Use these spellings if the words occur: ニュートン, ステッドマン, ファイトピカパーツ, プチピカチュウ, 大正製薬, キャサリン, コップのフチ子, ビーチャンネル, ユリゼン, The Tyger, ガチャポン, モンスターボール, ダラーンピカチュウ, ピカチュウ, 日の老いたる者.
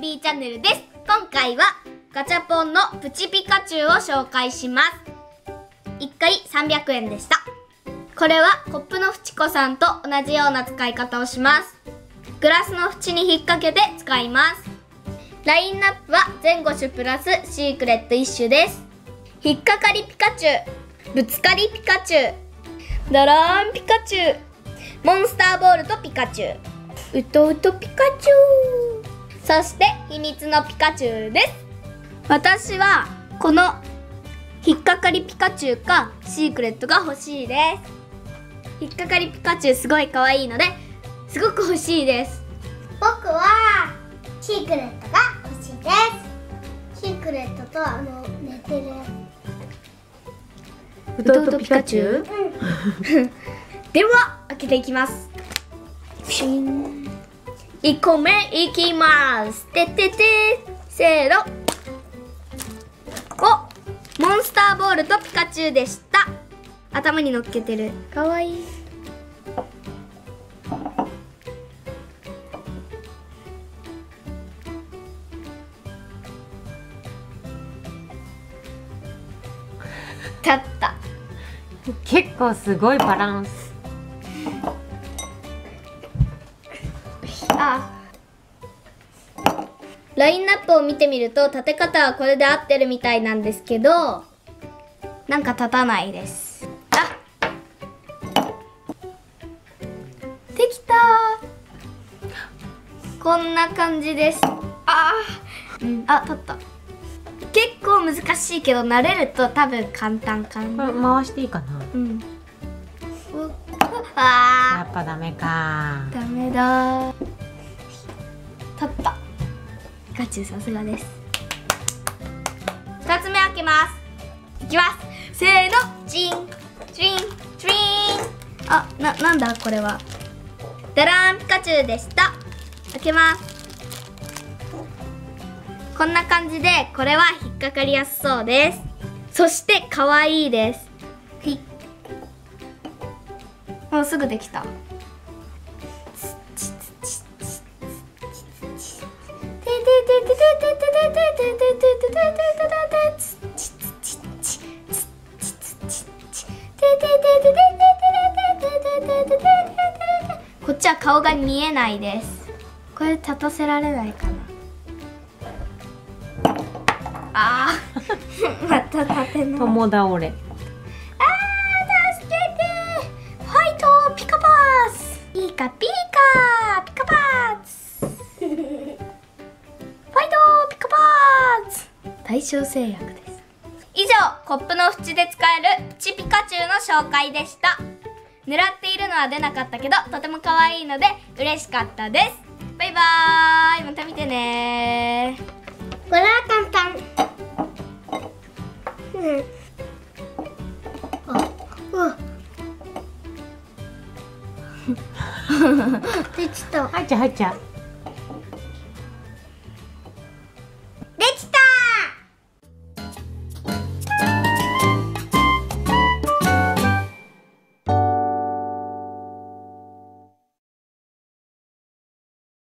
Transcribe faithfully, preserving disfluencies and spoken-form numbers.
ビーチャンネルです。今回はガチャポンのプチピカチュウを紹介します。いっかいさんびゃくえんでした。これはコップのフチ子さんと同じような使い方をします。グラスの縁に引っ掛けて使います。ラインナップは全ご種プラスシークレットいっ種です。引っかかりピカチュウ、ぶつかりピカチュウ、ドローンピカチュウ、モンスターボールとピカチュウ、うとうとピカチュウ、そして秘密のピカチュウです。私はこの引っかかりピカチュウかシークレットが欲しいです。引っかかりピカチュウすごい可愛いのですごく欲しいです。僕はシークレットが欲しいです。シークレットとあの寝てるやつうとうとピカチュウ、うん、では開けていきます。いっこめいきます。てててせーの。お、モンスターボールとピカチュウでした。頭に乗っけてる、かわいい。立った。結構すごいバランス。ああ、ラインナップを見てみると立て方はこれで合ってるみたいなんですけど、なんか立たないです。あ、できたー。こんな感じです。あー、うん、あ、立った。結構難しいけど慣れると多分簡単かな。これ回していいかな。うん。ああ。やっぱダメか。ダメだ。立った。ピカチュウさすがです。ふたつめ開けます。いきます。せーの。チンチンチン。あ、ななんだこれは。ダラーンピカチュウでした。開けます。こんな感じで、これは引っかかりやすそうです。そして可愛いです。もうすぐできた。こっちは顔が見えないです。これ立たせられないかな。あーまた立てない。友倒れ。あー、助けてー。ファイトピカパース。ピーカピーカーピカパーツ。ファイトピカパーツ。大正製薬です。以上、コップの縁で使えるプチピカチュウの紹介でした。狙っているのは出なかったけど、とても可愛いので嬉しかったです。バイバーイ。また見てねー。これは簡単。うん。あ、うわ。できた。入っちゃう入っちゃう。